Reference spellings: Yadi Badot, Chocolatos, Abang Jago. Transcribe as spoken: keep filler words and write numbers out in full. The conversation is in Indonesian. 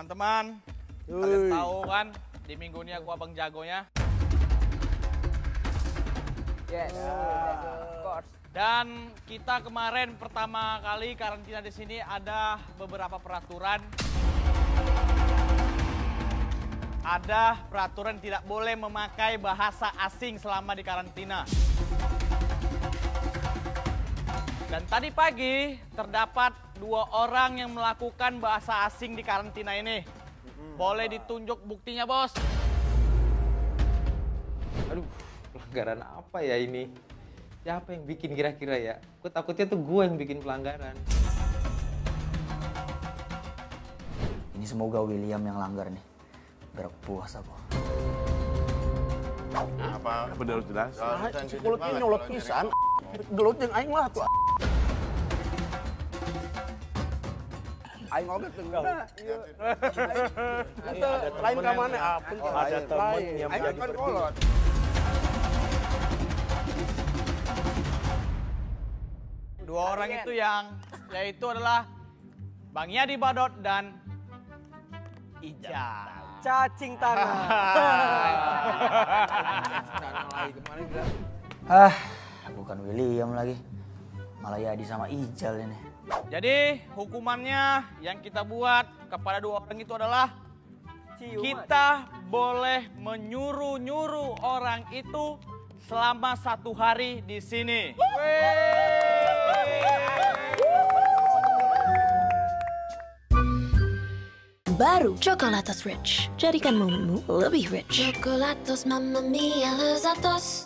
teman-teman. Kalian tahu kan di minggu ini aku Abang Jagonya. Yes. Yeah. Of course. Dan kita kemarin pertama kali karantina di sini ada beberapa peraturan. Ada peraturan tidak boleh memakai bahasa asing selama di karantina. Dan tadi pagi terdapat dua orang yang melakukan bahasa asing di karantina ini. Boleh ditunjuk buktinya, Bos. Aduh, pelanggaran apa ya ini? Siapa yang bikin kira-kira ya? Aku takutnya tuh gue yang bikin pelanggaran. Ini semoga William yang langgar nih. Gerak puasa kok. Apa? Benar jelas. Kulitnya nyolot pisan. Gelut yang aing lah tuh. Aing obat enggak. Ada lain ke mana? Ada temen yang menjadi kolot. Dua orang itu yang yaitu adalah Bang Yadi Badot dan Ija. Cacing tangan. Ah, bukan William lagi. Malah Yadi sama Ijal ini. Jadi hukumannya yang kita buat kepada dua orang itu adalah ciuman. Kita boleh menyuruh-nyuruh orang itu selama satu hari di sini. Baru Chocolatos Rich. Jadikan momenmu lebih rich. Chocolatos, mamma mia, lezatos.